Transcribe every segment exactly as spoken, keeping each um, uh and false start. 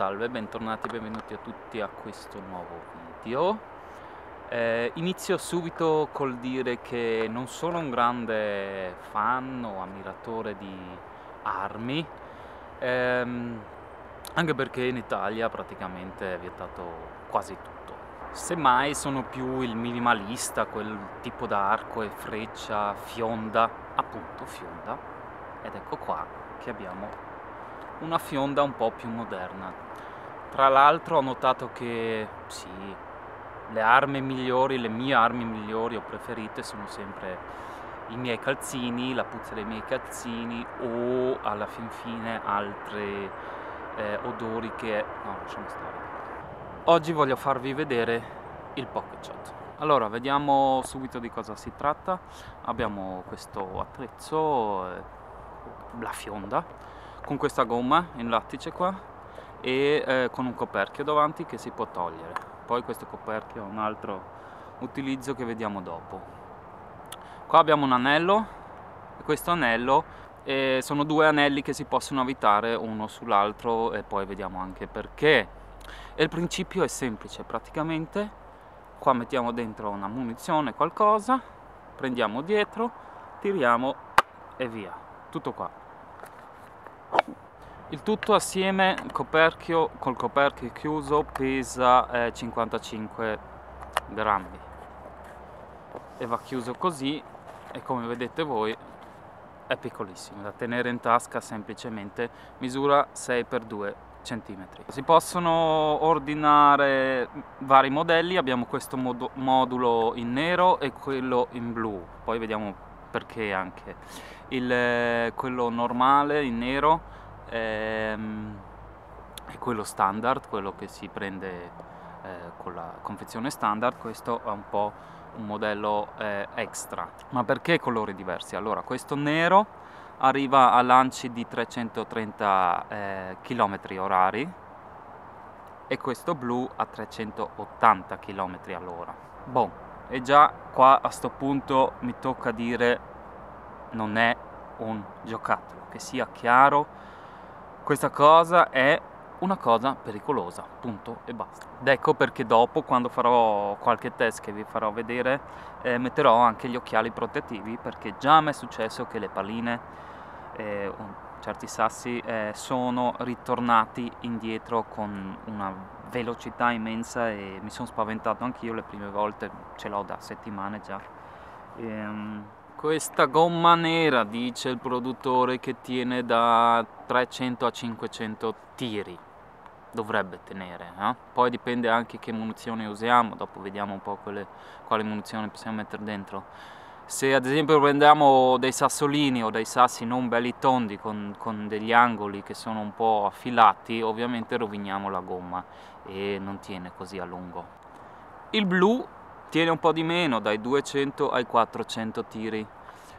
Salve, bentornati e benvenuti a tutti a questo nuovo video. Eh, inizio subito col dire che non sono un grande fan o ammiratore di armi, ehm, anche perché in Italia praticamente è vietato quasi tutto. Semmai sono più il minimalista, quel tipo d'arco e freccia, fionda, appunto fionda, ed ecco qua che abbiamo una fionda un po' più moderna. Tra l'altro ho notato che sì, le armi migliori, le mie armi migliori o preferite sono sempre i miei calzini, la puzza dei miei calzini o alla fin fine altri eh, odori che... no, lasciamo stare. Oggi voglio farvi vedere il Pocket Shot. Allora, vediamo subito di cosa si tratta. Abbiamo questo attrezzo, eh, la fionda, con questa gomma in lattice qua e eh, con un coperchio davanti che si può togliere. Poi questo coperchio ha un altro utilizzo che vediamo dopo. Qua abbiamo un anello, e questo anello eh, sono due anelli che si possono avvitare uno sull'altro e poi vediamo anche perché. E il principio è semplice, praticamente qua mettiamo dentro una munizione, qualcosa, prendiamo dietro, tiriamo e via, tutto qua. Il tutto assieme coperchio, col coperchio chiuso, pesa eh, cinquantacinque grammi e va chiuso così, e come vedete voi è piccolissimo da tenere in tasca, semplicemente misura sei per due centimetri. Si possono ordinare vari modelli, abbiamo questo mod modulo in nero e quello in blu, poi vediamo perché anche il, quello normale in nero e quello standard, quello che si prende eh, con la confezione standard. Questo è un po' un modello eh, extra. Ma perché colori diversi? Allora, questo nero arriva a lanci di trecentotrenta eh, chilometri orari e questo blu a trecentottanta chilometri all'ora. Boh, e già qua a sto punto mi tocca dire non è un giocattolo, che sia chiaro. Questa cosa è una cosa pericolosa, punto e basta. Ed ecco perché dopo, quando farò qualche test che vi farò vedere, eh, metterò anche gli occhiali protettivi, perché già mi è successo che le palline, eh, certi sassi, eh, sono ritornati indietro con una velocità immensa e mi sono spaventato anch'io le prime volte, ce l'ho da settimane già. Ehm... Questa gomma nera, dice il produttore, che tiene da trecento a cinquecento tiri, dovrebbe tenere, eh? Poi dipende anche che munizione usiamo, dopo vediamo un po' quelle, quale munizione possiamo mettere dentro. Se ad esempio prendiamo dei sassolini o dei sassi non belli tondi con, con degli angoli che sono un po' affilati, ovviamente roviniamo la gomma e non tiene così a lungo. Il blu tiene un po' di meno, dai duecento ai quattrocento tiri.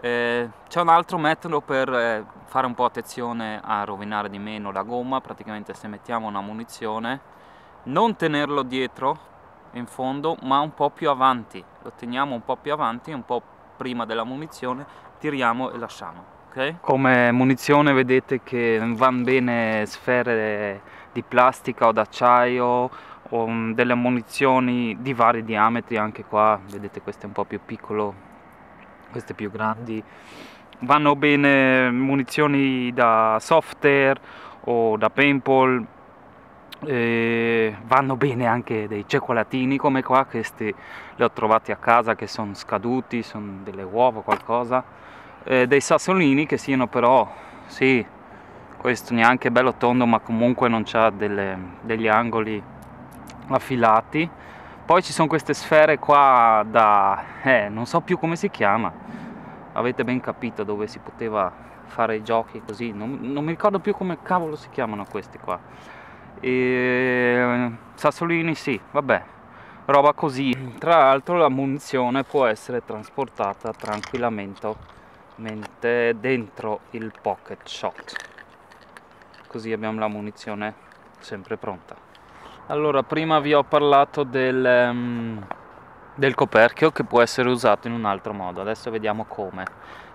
Eh, c'è un altro metodo per eh, fare un po' attenzione a rovinare di meno la gomma. Praticamente se mettiamo una munizione, non tenerlo dietro in fondo, ma un po' più avanti. Lo teniamo un po' più avanti, un po' prima della munizione, tiriamo e lasciamo. Okay? Come munizione vedete che vanno bene sfere di plastica o d'acciaio, delle munizioni di vari diametri, anche qua vedete queste un po' più piccolo, queste più grandi. Vanno bene munizioni da soft air o da paintball, e vanno bene anche dei cioccolatini come qua, questi li ho trovati a casa che sono scaduti, sono delle uova o qualcosa, e dei sassolini che siano però, sì, questo neanche bello tondo ma comunque non c'ha degli angoli affilati. Poi ci sono queste sfere qua da eh, non so più come si chiama, avete ben capito, dove si poteva fare i giochi così, non, non mi ricordo più come cavolo si chiamano questi qua. E sassolini, sì, vabbè, roba così. Tra l'altro la munizione può essere trasportata tranquillamente dentro il Pocket Shot, così abbiamo la munizione sempre pronta. Allora, prima vi ho parlato del, um, del coperchio che può essere usato in un altro modo, adesso vediamo come.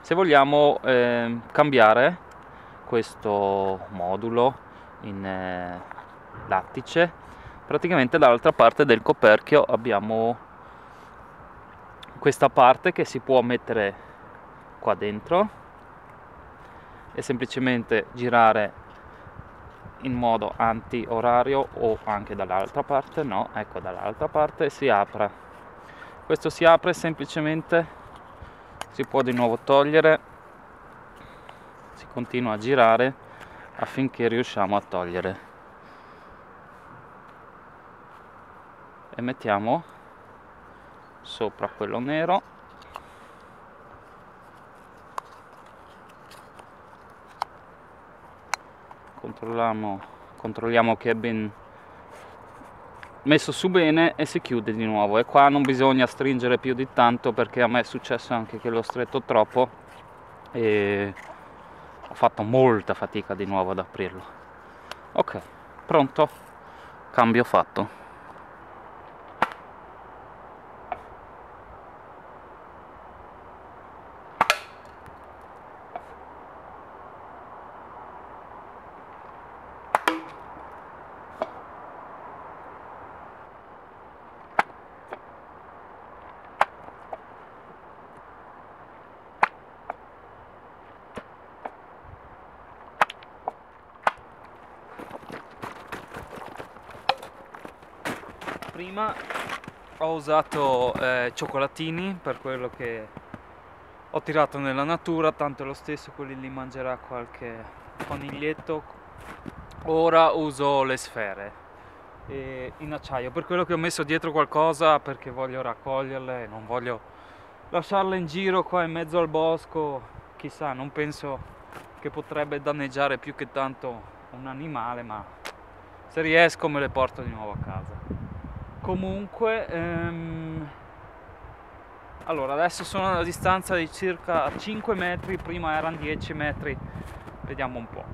Se vogliamo eh, cambiare questo modulo in eh, lattice, praticamente dall'altra parte del coperchio abbiamo questa parte che si può mettere qua dentro e semplicemente girare in modo anti-orario, o anche dall'altra parte, no, ecco, dall'altra parte si apre, questo si apre semplicemente, si può di nuovo togliere, si continua a girare affinché riusciamo a togliere e mettiamo sopra quello nero Controlliamo, controlliamo che è ben messo su bene e si chiude di nuovo. E qua non bisogna stringere più di tanto, perché a me è successo anche che l'ho stretto troppo e ho fatto molta fatica di nuovo ad aprirlo. Ok, pronto, cambio fatto. Prima ho usato eh, cioccolatini, per quello che ho tirato nella natura, tanto è lo stesso, quelli li mangerà qualche coniglietto. Ora uso le sfere e in acciaio, per quello che ho messo dietro qualcosa, perché voglio raccoglierle e non voglio lasciarle in giro qua in mezzo al bosco. Chissà, non penso che potrebbe danneggiare più che tanto un animale, ma se riesco me le porto di nuovo a casa. Comunque, ehm, allora adesso sono a distanza di circa cinque metri, prima erano dieci metri, vediamo un po'.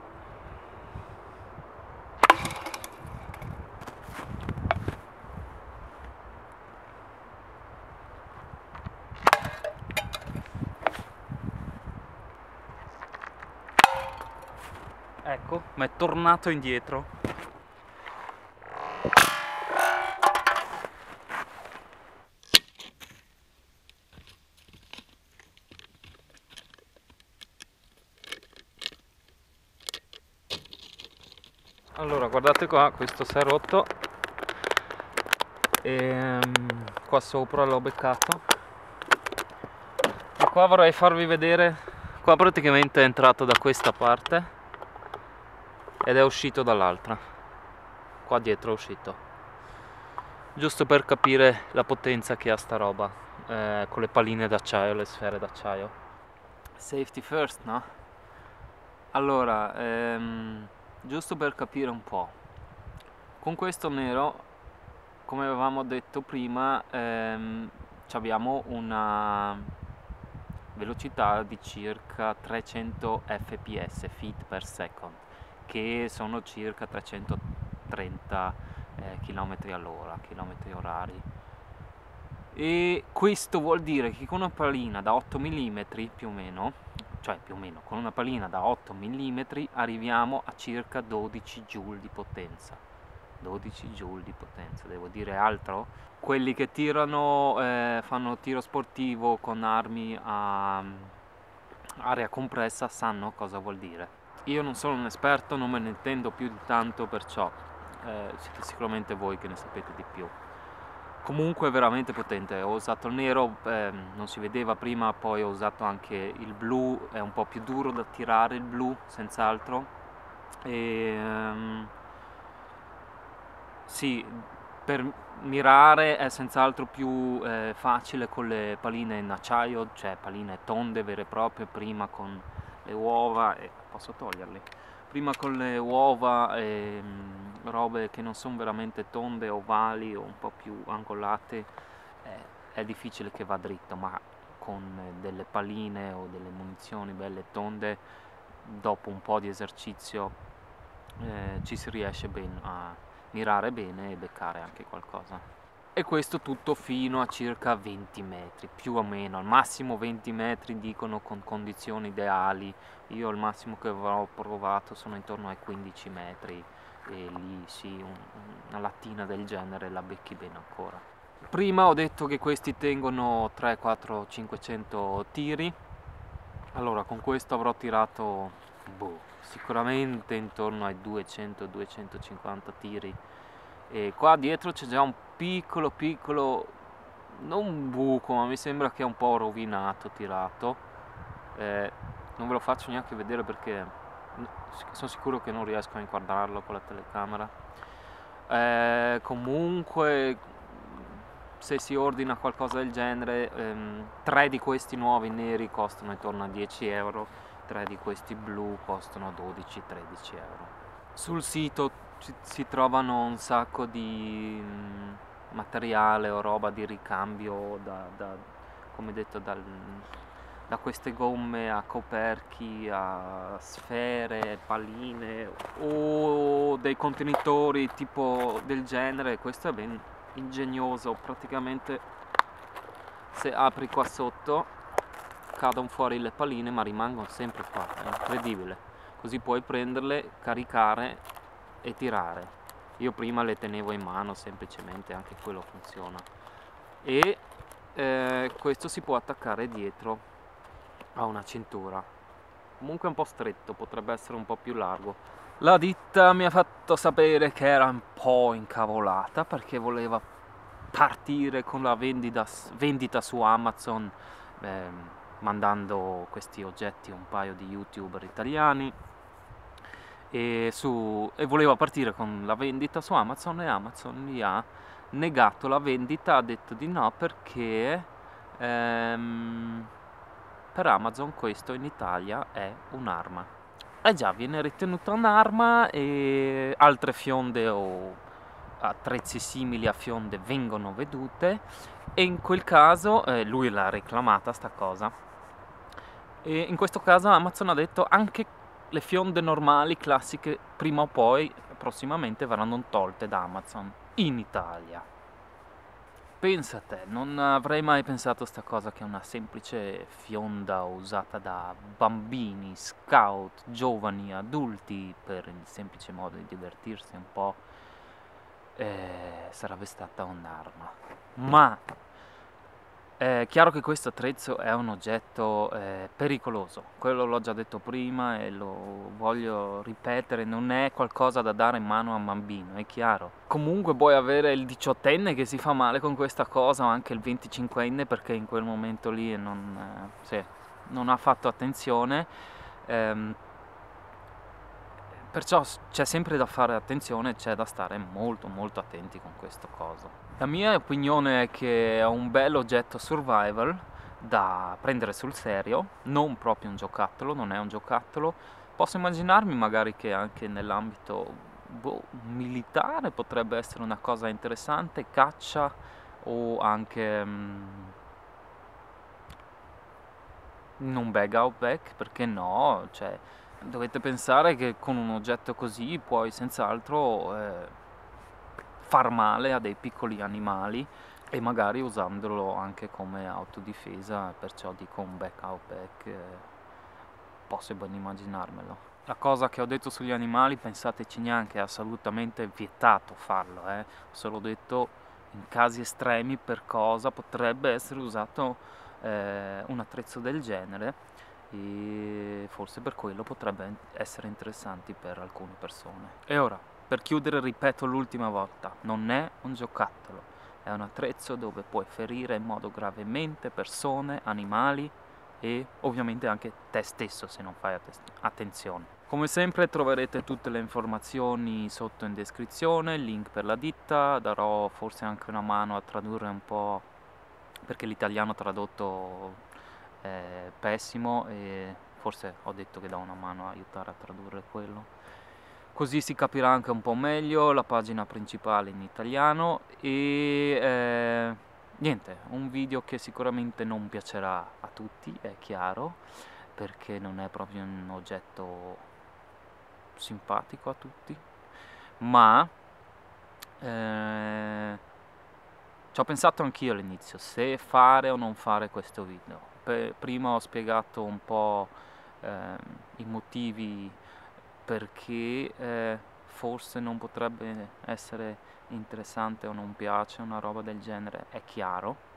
Ecco, ma è tornato indietro. Allora, guardate qua, questo si è rotto e qua sopra l'ho beccato, e qua vorrei farvi vedere. Qua praticamente è entrato da questa parte ed è uscito dall'altra, qua dietro è uscito, giusto per capire la potenza che ha sta roba, eh, con le paline d'acciaio, le sfere d'acciaio. Safety first, no? Allora, ehm... giusto per capire un po', con questo nero, come avevamo detto prima, ehm, abbiamo una velocità di circa trecento F P S, feet per second, che sono circa trecentotrenta eh, km all'ora, chilometri orari, e questo vuol dire che con una palina da otto millimetri più o meno, cioè più o meno, con una palina da otto millimetri arriviamo a circa dodici joule di potenza. dodici joule di potenza, devo dire altro? Quelli che tirano, eh, fanno tiro sportivo con armi a aria compressa sanno cosa vuol dire. Io non sono un esperto, non me ne intendo più di tanto, perciò eh, siete sicuramente voi che ne sapete di più. Comunque è veramente potente. Ho usato il nero, eh, non si vedeva prima, poi ho usato anche il blu, è un po' più duro da tirare il blu, senz'altro. Ehm, sì, per mirare è senz'altro più eh, facile con le paline in acciaio, cioè paline tonde vere e proprie, prima con le uova, e posso toglierle, prima con le uova e mh, robe che non sono veramente tonde, ovali o un po' più angolate, eh, è difficile che va dritto, ma con delle paline o delle munizioni belle tonde, dopo un po' di esercizio eh, ci si riesce ben a mirare bene e beccare anche qualcosa. E questo tutto fino a circa venti metri, più o meno, al massimo venti metri dicono, con condizioni ideali. Io il massimo che ho provato sono intorno ai quindici metri e lì sì, un, una lattina del genere la becchi bene ancora. Prima ho detto che questi tengono tre, quattro, cinquecento tiri, allora con questo avrò tirato boh, sicuramente intorno ai duecento duecentocinquanta tiri, e qua dietro c'è già un piccolo piccolo, non un buco, ma mi sembra che è un po' rovinato, tirato, eh, non ve lo faccio neanche vedere perché sono sicuro che non riesco a inquadrarlo con la telecamera. Eh, comunque se si ordina qualcosa del genere, ehm, tre di questi nuovi neri costano intorno a dieci euro, tre di questi blu costano dodici tredici euro. Sul sito si, si trovano un sacco di mh, materiale o roba di ricambio, da, da, come detto dal... da queste gomme a coperchi, a sfere, palline o dei contenitori tipo del genere. Questo è ben ingegnoso, praticamente se apri qua sotto cadono fuori le palline ma rimangono sempre qua, è incredibile, così puoi prenderle, caricare e tirare. Io prima le tenevo in mano semplicemente, anche quello funziona, e eh, questo si può attaccare dietro ha una cintura. Comunque è un po' stretto, potrebbe essere un po' più largo. La ditta mi ha fatto sapere che era un po' incavolata perché voleva partire con la vendita, vendita su Amazon, eh, mandando questi oggetti a un paio di youtuber italiani, e, su, e voleva partire con la vendita su Amazon, e Amazon gli ha negato la vendita, ha detto di no perché ehm, per Amazon questo in Italia è un'arma. Eh già, viene ritenuta un'arma, e altre fionde o attrezzi simili a fionde vengono vedute, e in quel caso eh, lui l'ha reclamata sta cosa, e in questo caso Amazon ha detto anche le fionde normali classiche prima o poi prossimamente verranno tolte da Amazon in Italia. Pensa a te, non avrei mai pensato sta cosa, che una semplice fionda usata da bambini, scout, giovani, adulti per il semplice modo di divertirsi un po', eh, sarebbe stata un'arma. Ma è chiaro che questo attrezzo è un oggetto eh, pericoloso, quello l'ho già detto prima e lo voglio ripetere, non è qualcosa da dare in mano a un bambino, è chiaro. Comunque puoi avere il diciottenne che si fa male con questa cosa, o anche il venticinquenne perché in quel momento lì non, eh, sì, non ha fatto attenzione, ehm, perciò c'è sempre da fare attenzione, c'è da stare molto molto attenti con questo coso. La mia opinione è che è un bel oggetto survival da prendere sul serio, non proprio un giocattolo, non è un giocattolo. Posso immaginarmi magari che anche nell'ambito boh, militare potrebbe essere una cosa interessante, caccia o anche mh, non bag out back, perché no? Cioè, dovete pensare che con un oggetto così puoi senz'altro... Eh, far male a dei piccoli animali, e magari usandolo anche come autodifesa, perciò dico un back out back, eh, posso ben immaginarmelo. La cosa che ho detto sugli animali, pensateci neanche, è assolutamente vietato farlo, eh. Solo detto in casi estremi per cosa potrebbe essere usato eh, un attrezzo del genere, e forse per quello potrebbe essere interessante per alcune persone. E ora, per chiudere, ripeto l'ultima volta, non è un giocattolo, è un attrezzo dove puoi ferire in modo gravemente persone, animali e ovviamente anche te stesso se non fai attenzione. Come sempre troverete tutte le informazioni sotto in descrizione, link per la ditta, darò forse anche una mano a tradurre un po', perché l'italiano tradotto è pessimo, e forse ho detto che do una mano a aiutare a tradurre quello. Così si capirà anche un po' meglio la pagina principale in italiano, e eh, niente, un video che sicuramente non piacerà a tutti, è chiaro, perché non è proprio un oggetto simpatico a tutti, ma eh, ci ho pensato anch'io all'inizio, se fare o non fare questo video. Per, prima ho spiegato un po' eh, i motivi perché eh, forse non potrebbe essere interessante o non piace, una roba del genere, è chiaro.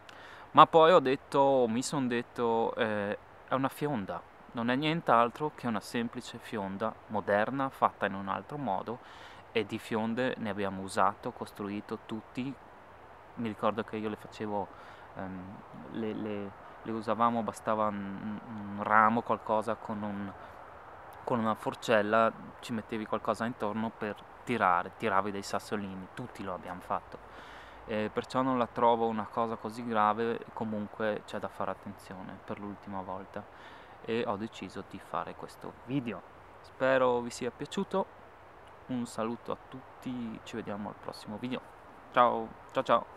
Ma poi ho detto, mi sono detto, eh, è una fionda, non è nient'altro che una semplice fionda moderna, fatta in un altro modo, e di fionde ne abbiamo usato, costruito tutti. Mi ricordo che io le facevo, ehm, le, le, le usavamo, bastava un, un ramo, qualcosa con un... con una forcella ci mettevi qualcosa intorno per tirare, tiravi dei sassolini, tutti lo abbiamo fatto, e perciò non la trovo una cosa così grave. Comunque c'è da fare attenzione per l'ultima volta e ho deciso di fare questo video. Spero vi sia piaciuto, un saluto a tutti, ci vediamo al prossimo video, ciao ciao ciao.